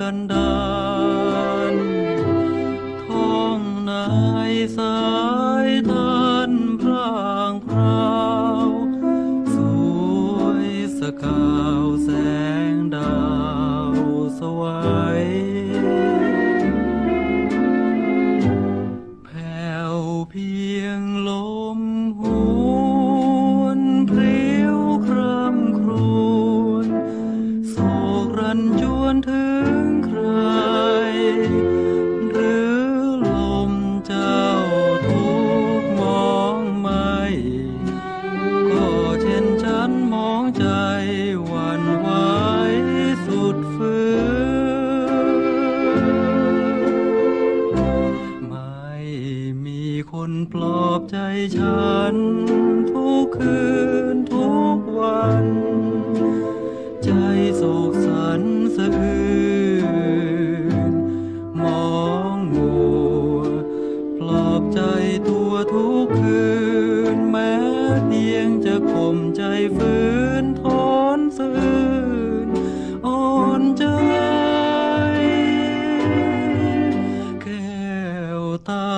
กันดานท้องนายสายท่านพรางพราวสวยสกาวแสงดาวสวยแผ่วเพียงลมหูชวนถึงใครหรือลมเจ้าทุกมองไม่ก็เช่นฉันมองใจหวั่นไหวสุดฝืนไม่มีคนปลอบใจฉันทุกคืนทุกวันใจโศกสันสะอื้นมองมัวปลอบใจตัวทุกคืนแม้เพียงจะข่มใจฝืนทนสื่นอ่อนใจแก้วตา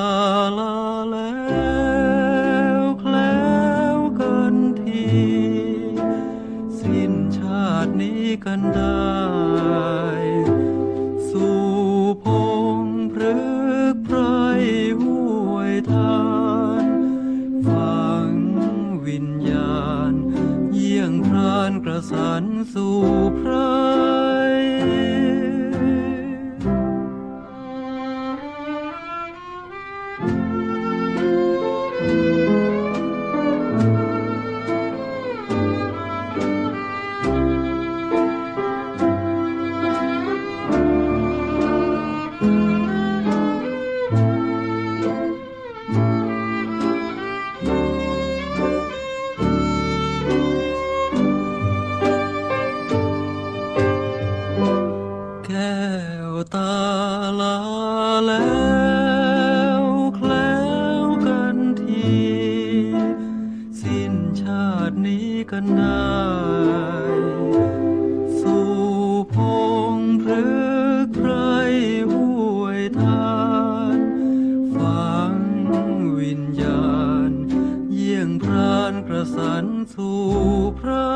ลาแล้วแคล้วกันทีสิ้นชาตินี้กันได้สู่พงพฤกษ์ไพรห้วยทานฝังวิญญาณเยี่ยงพรานกระสันสู่ไพรสู่พระ